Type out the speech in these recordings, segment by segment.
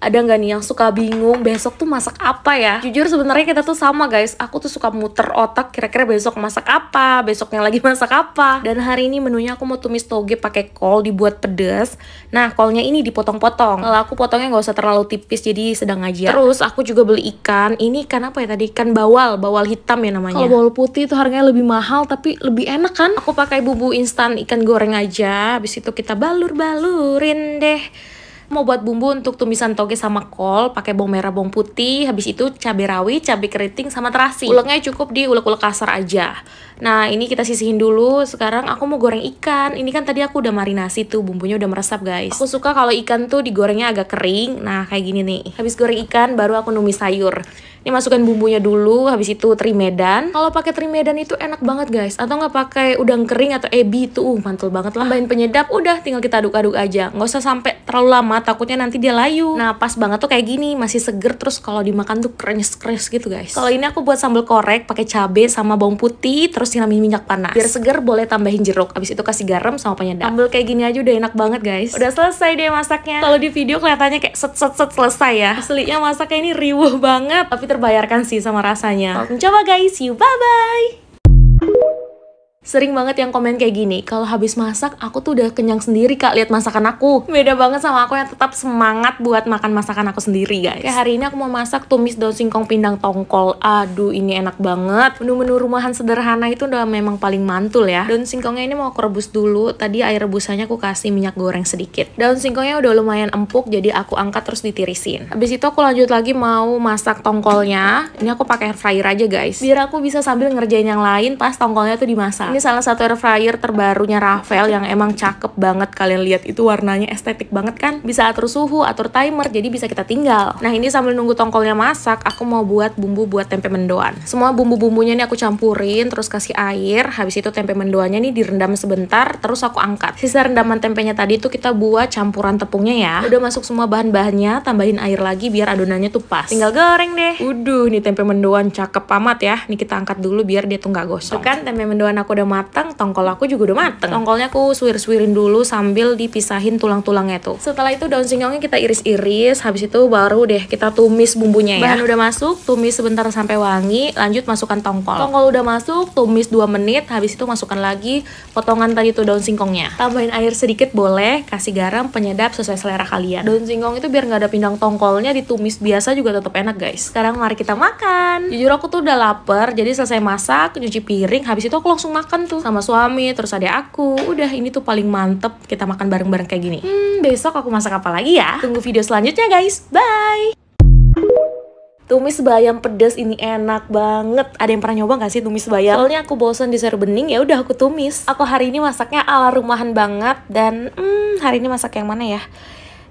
Ada nggak nih yang suka bingung besok tuh masak apa ya? Jujur sebenarnya kita tuh sama guys. Aku tuh suka muter otak kira-kira besok masak apa, besoknya lagi masak apa. Dan hari ini menunya aku mau tumis toge pakai kol dibuat pedas. Nah kolnya ini dipotong-potong. Kalau aku potongnya nggak usah terlalu tipis, jadi sedang aja. Terus aku juga beli ikan. Ini ikan apa ya tadi? Ikan bawal, bawal hitam ya namanya. Kalau bawal putih itu harganya lebih mahal tapi lebih enak kan? Aku pakai bumbu instan ikan goreng aja. Habis itu kita balur-balurin deh. Mau buat bumbu untuk tumisan toge sama kol, pakai bawang merah, bawang putih, habis itu cabai rawit, cabai keriting, sama terasi. Uleknya cukup di ulek-ulek kasar aja. Nah ini kita sisihin dulu. Sekarang aku mau goreng ikan. Ini kan tadi aku udah marinasi tuh, bumbunya udah meresap guys. Aku suka kalau ikan tuh digorengnya agak kering. Nah kayak gini nih. Habis goreng ikan baru aku numis sayur. Ini masukkan bumbunya dulu, habis itu teri medan. Kalau pakai teri medan itu enak banget guys. Atau nggak pakai udang kering atau ebi tuh, mantul banget lah. Tambahin penyedap, udah tinggal kita aduk-aduk aja. Nggak usah sampai terlalu lama, takutnya nanti dia layu. Nah pas banget tuh kayak gini, masih seger, terus kalau dimakan tuh krenyes-krenyes gitu guys. Kalau ini aku buat sambal korek pakai cabe sama bawang putih, terus siramin minyak panas biar seger. Boleh tambahin jeruk, abis itu kasih garam sama penyedap. Sambal kayak gini aja udah enak banget guys. Udah selesai deh masaknya. Kalau di video kelihatannya kayak set selesai ya, aslinya masaknya ini riuh banget, tapi terbayarkan sih sama rasanya. Mencoba guys, see you, bye bye. Sering banget yang komen kayak gini, kalau habis masak aku tuh udah kenyang sendiri kak, lihat masakan aku. Beda banget sama aku yang tetap semangat buat makan masakan aku sendiri guys. Kayak hari ini aku mau masak tumis daun singkong pindang tongkol. Aduh ini enak banget. Menu-menu rumahan sederhana itu udah memang paling mantul ya. Daun singkongnya ini mau aku rebus dulu. Tadi air rebusannya aku kasih minyak goreng sedikit. Daun singkongnya udah lumayan empuk, jadi aku angkat terus ditirisin. Habis itu aku lanjut lagi mau masak tongkolnya. Ini aku pakai air fryer aja guys, biar aku bisa sambil ngerjain yang lain pas tongkolnya tuh dimasak. Ini salah satu air fryer terbarunya Rafael yang emang cakep banget. Kalian lihat itu warnanya estetik banget kan? Bisa atur suhu, atur timer, jadi bisa kita tinggal. Nah ini sambil nunggu tongkolnya masak, aku mau buat bumbu buat tempe mendoan. Semua bumbu-bumbunya ini aku campurin, terus kasih air. Habis itu tempe mendoannya ini direndam sebentar, terus aku angkat. Sisa rendaman tempenya tadi itu kita buat campuran tepungnya ya. Udah masuk semua bahan-bahannya, tambahin air lagi biar adonannya tuh pas. Tinggal goreng deh. Waduh, ini tempe mendoan cakep amat ya. Ini kita angkat dulu biar dia tuh nggak gosong. Tuh kan tempe mendoan aku udah matang, tongkol aku juga udah mateng. Tongkolnya aku suwir-suwirin dulu sambil dipisahin tulang-tulangnya tuh. Setelah itu daun singkongnya kita iris-iris, habis itu baru deh kita tumis bumbunya ya. Bahan udah masuk, tumis sebentar sampai wangi, lanjut masukkan tongkol. Tongkol udah masuk, tumis 2 menit, habis itu masukkan lagi potongan tadi tuh daun singkongnya. Tambahin air sedikit boleh, kasih garam, penyedap sesuai selera kalian. Daun singkong itu biar nggak ada pindang tongkolnya, ditumis biasa juga tetap enak guys. Sekarang mari kita makan. Jujur aku tuh udah lapar, jadi selesai masak, cuci piring, habis itu aku langsung makan tuh sama suami, terus ada aku. Udah, ini tuh paling mantep kita makan bareng-bareng kayak gini. Besok aku masak apa lagi ya? Tunggu video selanjutnya guys, bye. Tumis bayam pedas ini enak banget. Ada yang pernah nyoba gak sih tumis bayam? Soalnya aku bosan di sayur bening, ya udah aku tumis. Aku hari ini masaknya ala rumahan banget. Dan hari ini masak yang mana ya?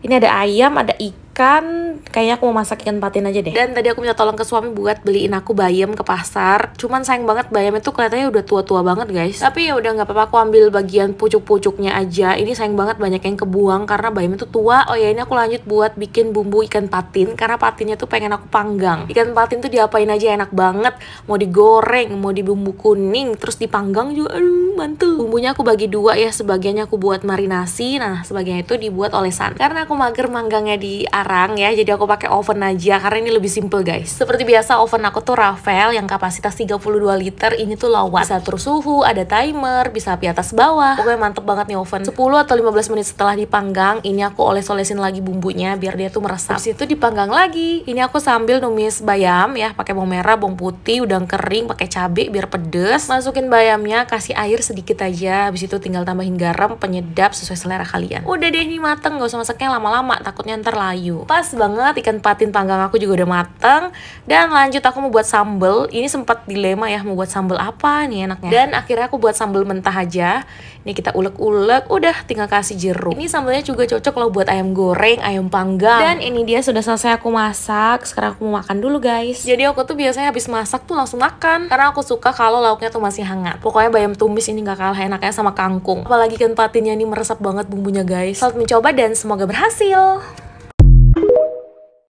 Ini ada ayam, ada ikan. Kayaknya aku mau masak ikan patin aja deh. Dan tadi aku minta tolong ke suami buat beliin aku bayam ke pasar. Cuman sayang banget bayamnya tuh kelihatannya udah tua-tua banget guys. Tapi ya udah nggak apa-apa, aku ambil bagian pucuk-pucuknya aja. Ini sayang banget banyak yang kebuang karena bayamnya tuh tua. Oh ya, ini aku lanjut buat bikin bumbu ikan patin karena patinnya tuh pengen aku panggang. Ikan patin tuh diapain aja enak banget. Mau digoreng, mau di bumbu kuning, terus dipanggang juga, aduh mantul. Bumbunya aku bagi dua ya, sebagiannya aku buat marinasi, nah sebagiannya itu dibuat olesan. Karena aku mager manggangnya di arang ya, jadi aku pakai oven aja karena ini lebih simple guys. Seperti biasa oven aku tuh Rafael yang kapasitas 32 liter. Ini tuh low-watt, bisa atur suhu, ada timer, bisa api atas bawah. Pokoknya mantep banget nih oven. 10 atau 15 menit setelah dipanggang, ini aku oles-olesin lagi bumbunya biar dia tuh meresap. Habis itu dipanggang lagi. Ini aku sambil numis bayam ya, pakai bawang merah, bawang putih, udang kering, pakai cabai biar pedes. Masukin bayamnya, kasih air sedikit aja. Habis itu tinggal tambahin garam, penyedap sesuai selera kalian. Udah deh ini mateng, gak usah masaknya lama-lama, takutnya ntar layu. Pas banget, ikan patin panggang aku juga udah mateng. Dan lanjut aku mau buat sambel. Ini sempat dilema ya, mau buat sambel apa nih enaknya. Dan akhirnya aku buat sambel mentah aja. Ini kita ulek-ulek, udah tinggal kasih jeruk. Ini sambelnya juga cocok loh buat ayam goreng, ayam panggang. Dan ini dia sudah selesai aku masak. Sekarang aku mau makan dulu guys. Jadi aku tuh biasanya habis masak tuh langsung makan, karena aku suka kalau lauknya tuh masih hangat. Pokoknya bayam tumis ini gak kalah enaknya sama kangkung. Apalagi ikan patinnya ini meresap banget bumbunya guys. Selamat mencoba dan semoga berhasil.